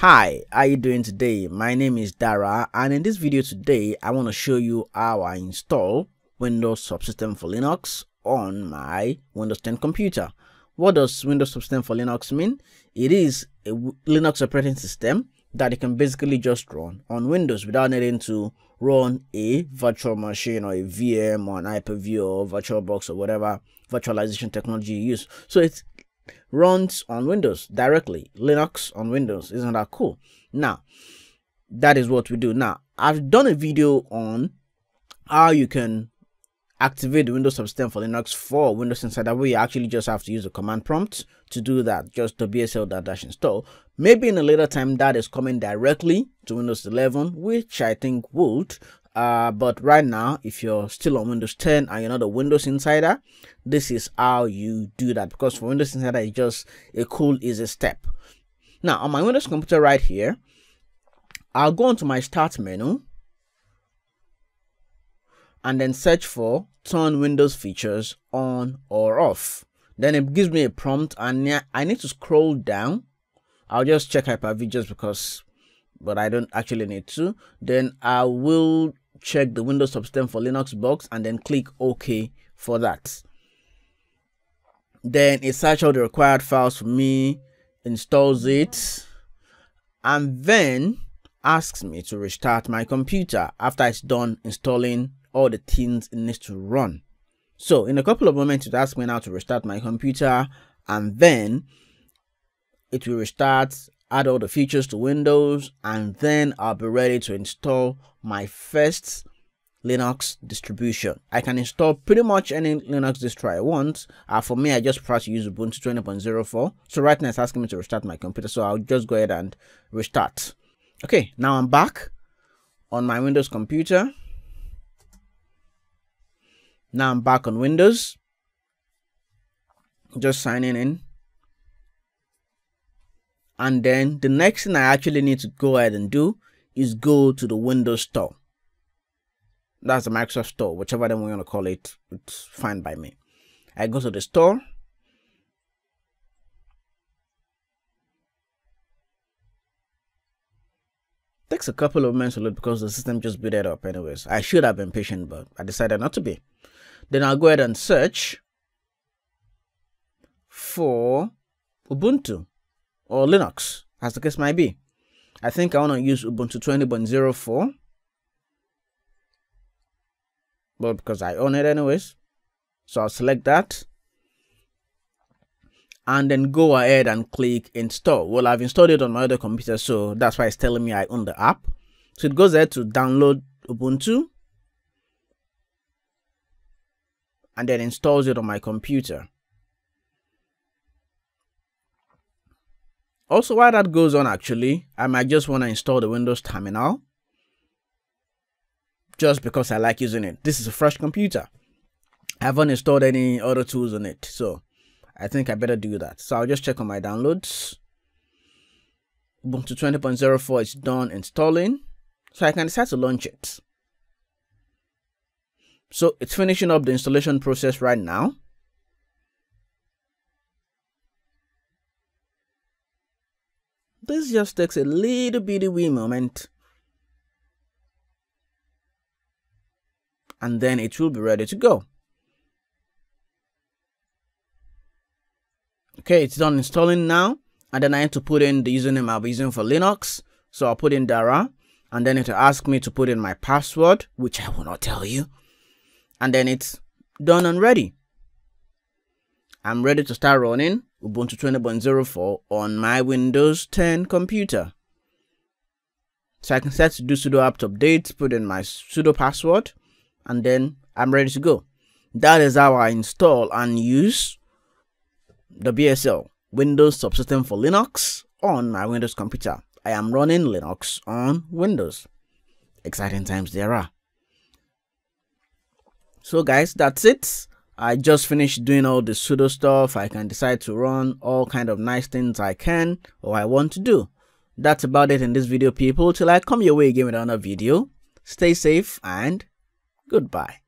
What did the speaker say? Hi, how you doing today? My name is Dara, and in this video today I want to show you how I install Windows Subsystem for Linux on my Windows 10 computer. What does Windows Subsystem for Linux mean? It is a Linux operating system that you can basically just run on Windows without needing to run a virtual machine or a VM or an Hyper-V or VirtualBox or whatever virtualization technology you use. So it's runs on Windows directly, Linux on Windows. Isn't that cool? Now, that is what we do. Now, I've done a video on how you can activate the Windows Subsystem for Linux for Windows Insider, where you actually just have to use the command prompt to do that, just wsl-install. Maybe in a later time that is coming directly to Windows 11, which I think would. But right now, if you're still on Windows 10 and you're not a Windows Insider, this is how you do that, because for Windows Insider it's just a cool easy step. Now, on my Windows computer right here, I'll go onto my Start menu and then search for Turn Windows Features On or Off. Then it gives me a prompt, and I need to scroll down. I'll just check Hyper-V just because, but I don't actually need to. Then I will check the Windows Subsystem for Linux box and then click OK for that. Then it searches all the required files for me, installs it, and then asks me to restart my computer after it's done installing all the things it needs to run. So in a couple of moments it asks me now to restart my computer, and then it will restart, add all the features to Windows, and then I'll be ready to install my first Linux distribution. I can install pretty much any Linux distro I want. For me, I just prefer to use Ubuntu 20.04. So right now it's asking me to restart my computer, so I'll just go ahead and restart. Okay, now I'm back on my Windows computer. Now I'm back on Windows. Just signing in. And then the next thing I actually need to go ahead and do is go to the Windows Store. That's the Microsoft Store, whichever one we want to call it. It's fine by me. I go to the store. Takes a couple of minutes to load because the system just booted up anyways. I should have been patient, but I decided not to be. Then I'll go ahead and search for Ubuntu or Linux, as the case might be. I think I want to use Ubuntu 20.04, but because I own it anyways, so I'll select that and then go ahead and click install. Well, I've installed it on my other computer, so that's why it's telling me I own the app. So it goes ahead to download Ubuntu and then installs it on my computer. Also, while that goes on, actually, I might just want to install the Windows terminal just because I like using it. This is a fresh computer. I haven't installed any other tools on it, so I think I better do that. So I'll just check on my downloads. Ubuntu 20.04 is done installing, so I can decide to launch it. So it's finishing up the installation process right now. This just takes a little bitty wee moment, and then it will be ready to go. Okay, it's done installing now, and then I have to put in the username I'll be using for Linux. So I'll put in Dara, and then it'll ask me to put in my password, which I will not tell you. And then it's done and ready. I'm ready to start running Ubuntu 20.04 on my Windows 10 computer. So I can set to do sudo apt update, put in my sudo password, and then I'm ready to go. That is how I install and use the WSL, Windows Subsystem for Linux, on my Windows computer. I am running Linux on Windows. Exciting times there are. So guys, that's it. I just finished doing all the sudo stuff. I can decide to run all kind of nice things I can or I want to do. That's about it in this video, people. Till I come your way again with another video, stay safe and goodbye.